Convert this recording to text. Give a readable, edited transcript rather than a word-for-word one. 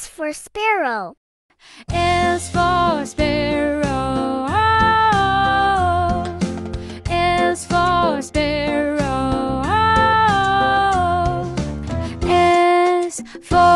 S for sparrow. S for sparrow. S for sparrow. S for